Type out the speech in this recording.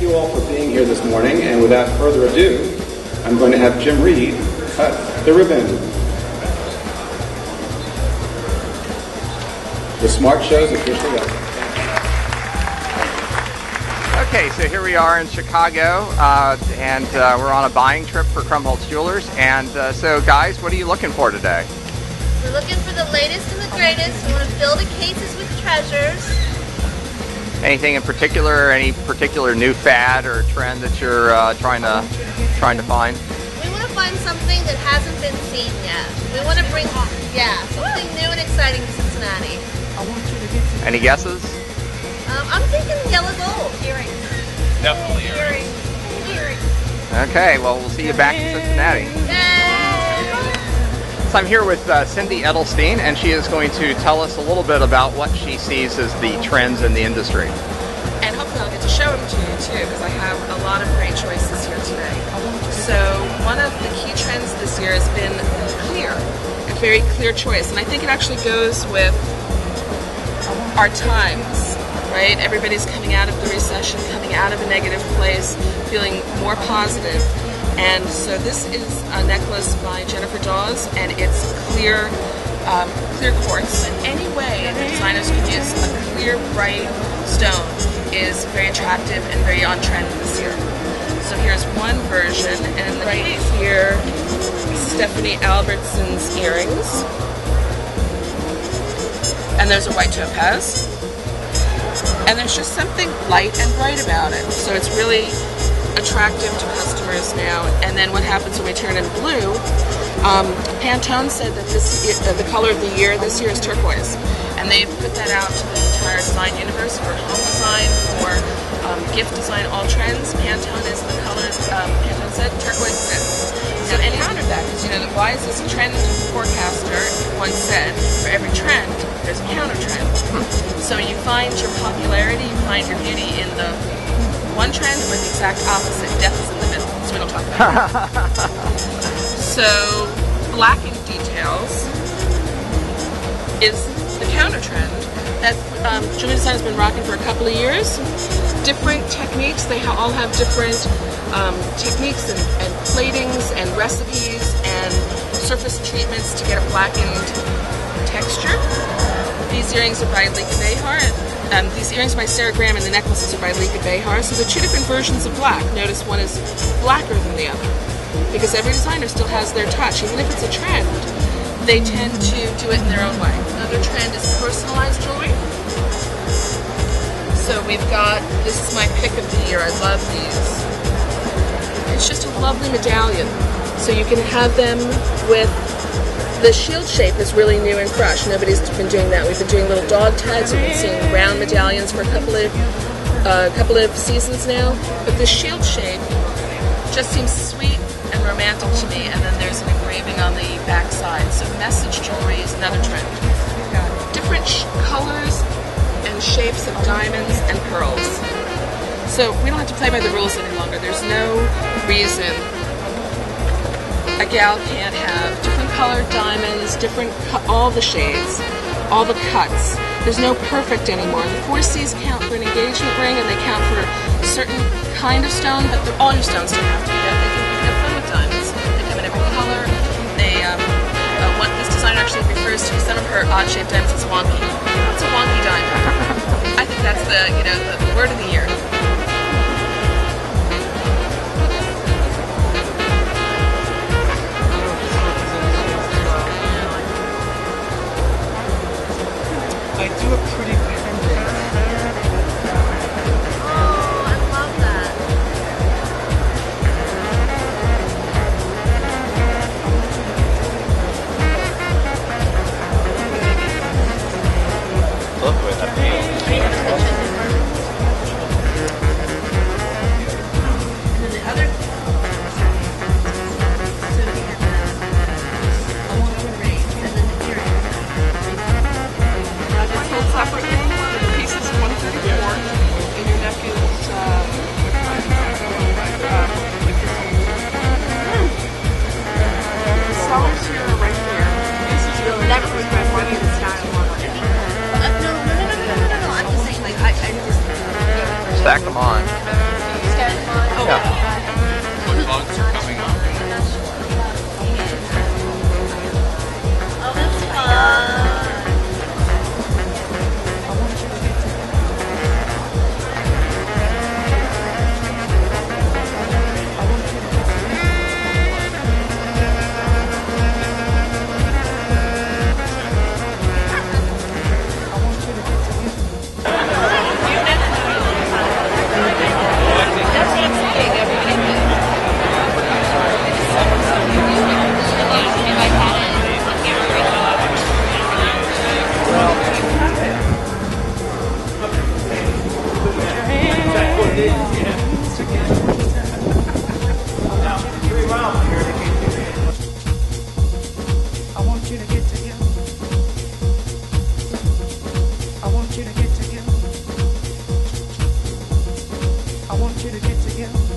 Thank you all for being here this morning, and without further ado, I'm going to have Jim Reed cut the ribbon. The Smart Show's officially up. Okay, so here we are in Chicago, and we're on a buying trip for Krombholz Jewelers. And so, guys, what are you looking for today? We're looking for the latest and the greatest. We want to fill the cases with treasures. Anything in particular? Any particular new fad or trend that you're trying to find? We want to find something that hasn't been seen yet. We want to bring something new and exciting to Cincinnati. Any guesses? I'm thinking yellow gold earrings. Definitely earrings. Okay, well, we'll see you back in Cincinnati. Yay! So I'm here with Cindy Edelstein, and she is going to tell us a little bit about what she sees as the trends in the industry. And hopefully I'll get to show them to you, too, because I have a lot of great choices here today. So one of the key trends this year has been clear, a very clear choice, and I think it actually goes with our times, right? Everybody's coming out of the recession, coming out of a negative place, feeling more positive. And so this is a necklace by Jennifer Dawes, and it's clear quartz. In any way that designers can use a clear, bright stone is very attractive and very on trend this year. So here's one version, and right here, Stephanie Albertson's earrings. And there's a white topaz. And there's just something light and bright about it. So it's really attractive to customers now. And then what happens when we turn in blue, Pantone said that the color of the year this year is turquoise. And they've put that out to the entire design universe for home design, for gift design, all trends. Pantone is the color, Pantone said turquoise is. So any counter that, because you know, why is this a trend forecaster once said, for every trend, there's a counter trend. So you find your popularity, you find your beauty in the one trend or the exact opposite. Death is in the middle, so we don't talk about it. So lacking details is the counter trend that Jumi Design has been rocking for a couple of years. Different techniques, they all have different techniques and platings and recipes and surface treatments to get a blackened texture. These earrings are by Lika Behar. These earrings are by Sarah Graham, and the necklaces are by Lika Behar. So they're two different versions of black. Notice one is blacker than the other because every designer still has their touch. Even if it's a trend, they tend to do it in their own way. Another trend is personalized jewelry. So we've got, this is my pick of the year. I love these. It's just a lovely medallion, so you can have them with the shield shape is really new and fresh. Nobody's been doing that. We've been doing little dog tags. We've been seeing round medallions for a couple of seasons now. But the shield shape just seems sweet and romantic to me. And then there's an engraving on the back side. So message jewelry is another trend. Different colors and shapes of diamonds and pearls. So we don't have to play by the rules any longer. There's no reason a gal can't have different colored diamonds, all the shades, all the cuts. There's no perfect anymore. The 4Cs count for an engagement ring, and they count for a certain kind of stone, but all your stones don't have to be that. They can be fun with diamonds. They come in every color. They, what this designer actually refers to, some of her odd-shaped diamonds as wonky. It's a wonky diamond. I think that's the word of the year. I do a pretty pendant. Oh, I love that. I want you to get together.